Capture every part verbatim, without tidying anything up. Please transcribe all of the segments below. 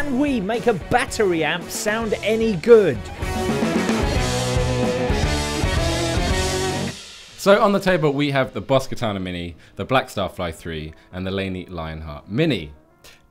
Can we make a battery amp sound any good? So on the table we have the Boss Katana Mini, the Blackstar Fly three, and the Laney Lionheart Mini.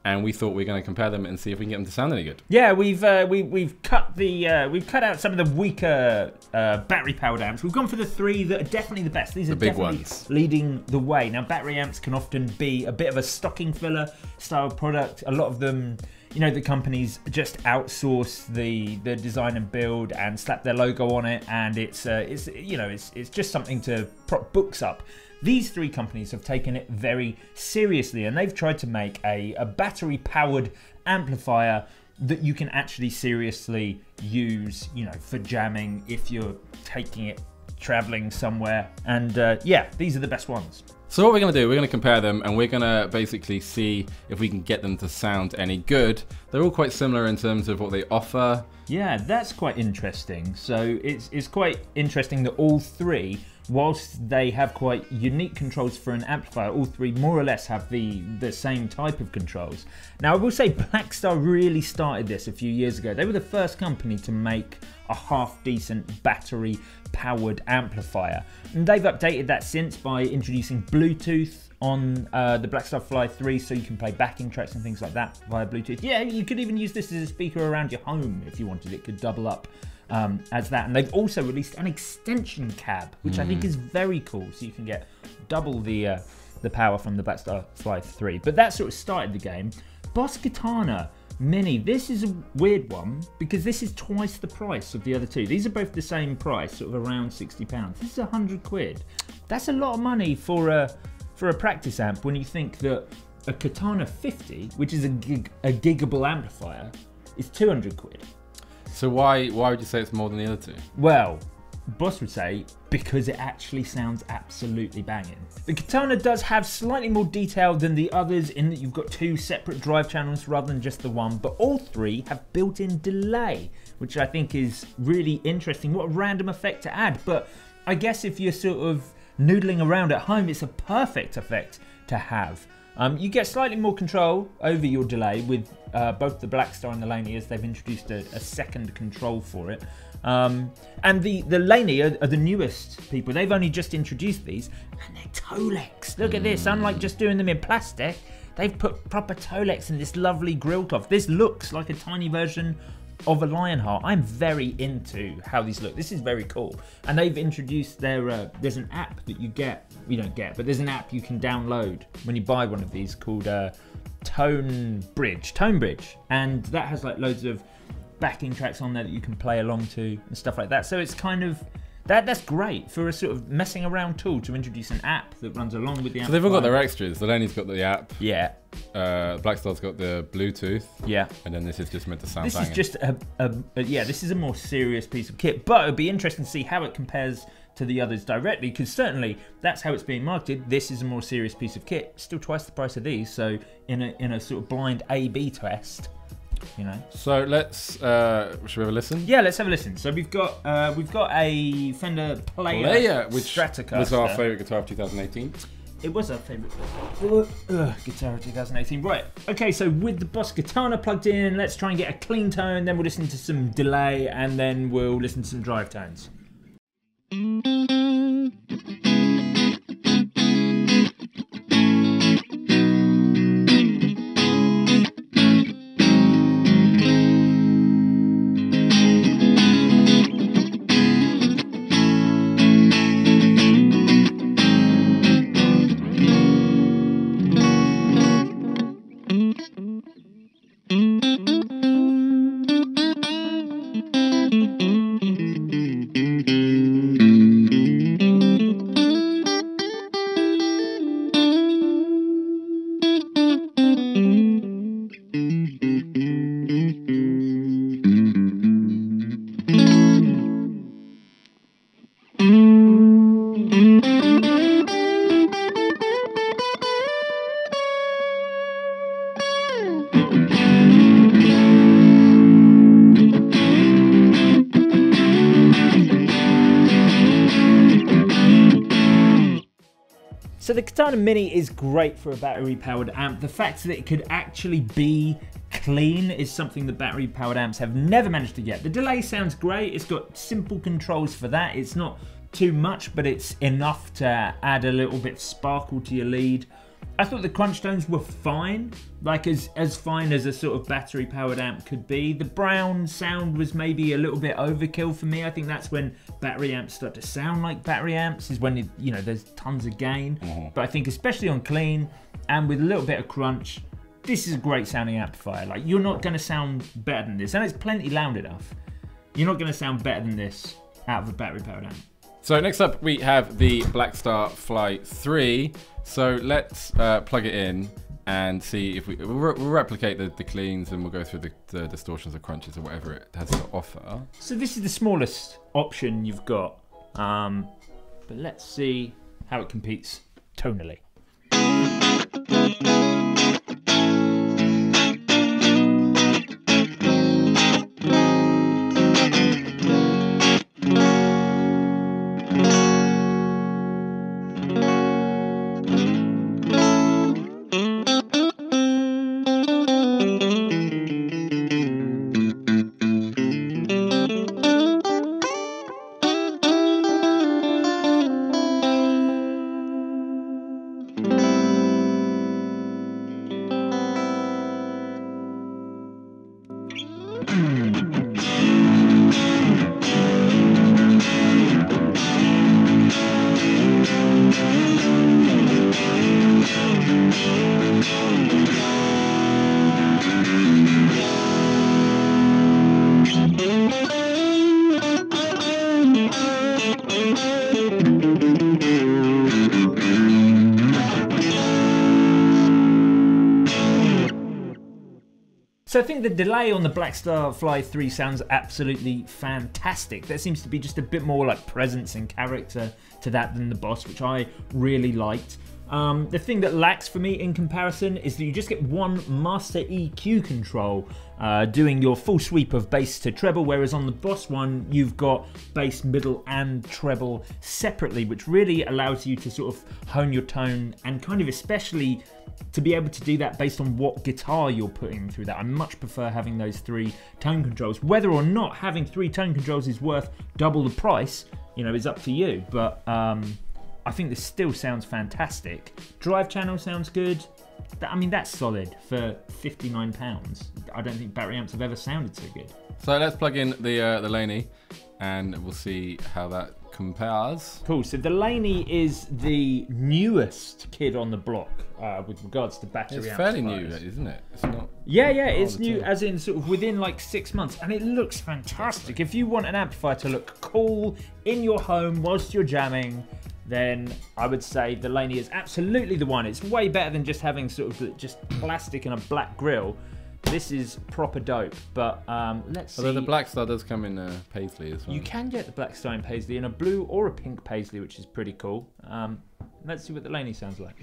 And we thought we we're going to compare them and see if we can get them to sound any good. Yeah, we've uh, we, we've cut the uh, we've cut out some of the weaker uh, battery-powered amps. We've gone for the three that are definitely the best. These the are big definitely ones. Leading the way. Now, battery amps can often be a bit of a stocking filler style product. A lot of them, you know, the companies just outsource the the design and build and slap their logo on it, and it's uh, it's you know it's it's just something to prop books up. These three companies have taken it very seriously, and they've tried to make a, a battery-powered amplifier that you can actually seriously use, you know, for jamming if you're taking it traveling somewhere. And uh, yeah, these are the best ones. So what we're going to do, we're going to compare them, and we're going to basically see if we can get them to sound any good. They're all quite similar in terms of what they offer. Yeah, that's quite interesting. So it's, it's quite interesting that all three, whilst they have quite unique controls for an amplifier, all three more or less have the, the same type of controls. Now, I will say Blackstar really started this a few years ago. They were the first company to make a half-decent battery-powered amplifier. And they've updated that since by introducing Bluetooth on uh, the Blackstar Fly three, so you can play backing tracks and things like that via Bluetooth. Yeah, you could even use this as a speaker around your home if you wanted. It could double up Um, as that, and they've also released an extension cab, which mm. I think is very cool, so you can get double the uh, the power from the Blackstar Fly three. But that sort of started the game. Boss Katana Mini, this is a weird one because this is twice the price of the other two. These are both the same price, sort of around sixty pounds. This is a hundred quid. That's a lot of money for a for a practice amp when you think that a Katana fifty, which is a gig, a giggable amplifier, is two hundred quid. So why why would you say it's more than the other two? Well, Boss would say because it actually sounds absolutely banging. The Katana does have slightly more detail than the others in that you've got two separate drive channels rather than just the one, but all three have built-in delay, which I think is really interesting. What a random effect to add, but I guess if you're sort of noodling around at home, it's a perfect effect to have. Um, you get slightly more control over your delay with uh, both the Blackstar and the Laney, as they've introduced a, a second control for it. Um, and the, the Laney are, are the newest people. They've only just introduced these, and they're Tolex. Look at this, unlike just doing them in plastic, they've put proper Tolex in this lovely grill cloth. This looks like a tiny version of a Lionheart. I'm very into how these look. This is very cool. And they've introduced their, uh, there's an app that you get, you don't get, but there's an app you can download when you buy one of these called uh, Tone Bridge, Tone Bridge. And that has like loads of backing tracks on there that you can play along to and stuff like that. So it's kind of, That, that's great for a sort of messing around tool to introduce an app that runs along with the amplifier. So they've all got their extras. The Laney's got the app. Yeah. Uh, Blackstar's got the Bluetooth. Yeah. And then this is just meant to sound This banging. is just a, a, a, yeah, this is a more serious piece of kit, but it'd be interesting to see how it compares to the others directly, because certainly that's how it's being marketed. This is a more serious piece of kit, still twice the price of these. So in a, in a sort of blind A B test, you know. So let's, uh, should we have a listen? Yeah, let's have a listen. So we've got uh, we've got a Fender Player, Player which Stratocaster. Was our favourite guitar of two thousand eighteen. It was our favourite uh, guitar of two thousand eighteen. Right, okay, so with the Boss Katana plugged in, let's try and get a clean tone, then we'll listen to some delay, and then we'll listen to some drive tones. So the Katana Mini is great for a battery-powered amp. The fact that it could actually be clean is something the battery powered amps have never managed to get. The delay sounds great, it's got simple controls for that, it's not too much, but it's enough to add a little bit of sparkle to your lead. I thought the crunch tones were fine, like as, as fine as a sort of battery powered amp could be. The brown sound was maybe a little bit overkill for me. I think that's when battery amps start to sound like battery amps, is when it, you know, there's tons of gain. Mm-hmm. But I think especially on clean and with a little bit of crunch, this is a great sounding amplifier. Like, you're not gonna sound better than this, and it's plenty loud enough. You're not gonna sound better than this out of a battery powered amp. So next up we have the Blackstar Fly three. So let's uh, plug it in and see if we we'll replicate the, the cleans, and we'll go through the, the distortions or crunches or whatever it has to offer. So this is the smallest option you've got, um, but let's see how it competes tonally. So I think the delay on the Blackstar Fly three sounds absolutely fantastic. There seems to be just a bit more like presence and character to that than the Boss, which I really liked. Um, the thing that lacks for me in comparison is that you just get one master E Q control uh, doing your full sweep of bass to treble, whereas on the Boss one you've got bass, middle and treble separately, which really allows you to sort of hone your tone and kind of especially to be able to do that based on what guitar you're putting through that. I much prefer having those three tone controls. Whether or not having three tone controls is worth double the price, you know, is up to you. But um, I think this still sounds fantastic. Drive channel sounds good. I mean, that's solid for fifty-nine pounds. I don't think battery amps have ever sounded so good. So let's plug in the, uh, the Laney and we'll see how that compares. Cool, so the Laney is the newest kid on the block uh, with regards to battery. It's fairly new, isn't it? It's not. Yeah, yeah, it's new as in sort of within like six months, and it looks fantastic. If you want an amplifier to look cool in your home whilst you're jamming, then I would say the Laney is absolutely the one. It's way better than just having sort of just plastic and a black grill. This is proper dope, but um, let's see. Although the Blackstar does come in uh, paisley as well. You can get the Blackstar in paisley, in a blue or a pink paisley, which is pretty cool. Um, let's see what the Laney sounds like.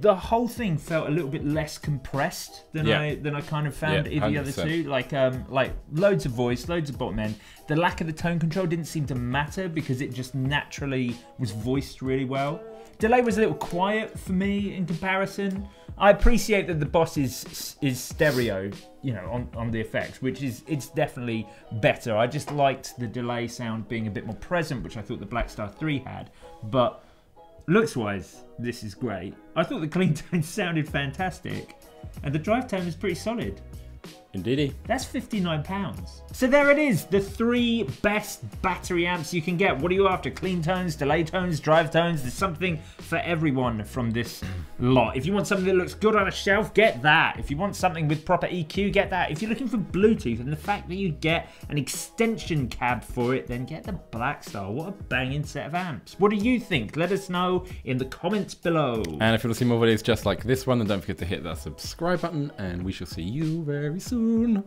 The whole thing felt a little bit less compressed than yeah. I than I kind of found yeah, either the other two. Like um, like loads of voice, loads of bottom end. The lack of the tone control didn't seem to matter because it just naturally was voiced really well. Delay was a little quiet for me in comparison. I appreciate that the Boss is is stereo, you know, on on the effects, which is it's definitely better. I just liked the delay sound being a bit more present, which I thought the Blackstar three had, but Looks wise, this is great. I thought the clean tone sounded fantastic, and the drive tone is pretty solid. Indeedy. That's fifty-nine pounds. So there it is, the three best battery amps you can get. What are you after? Clean tones, delay tones, drive tones? There's something for everyone from this lot. If you want something that looks good on a shelf, get that. If you want something with proper E Q, get that. If you're looking for Bluetooth and the fact that you get an extension cab for it, then get the Blackstar. What a banging set of amps. What do you think? Let us know in the comments below. And if you want to see more videos just like this one, then don't forget to hit that subscribe button, and we shall see you very soon. Soon.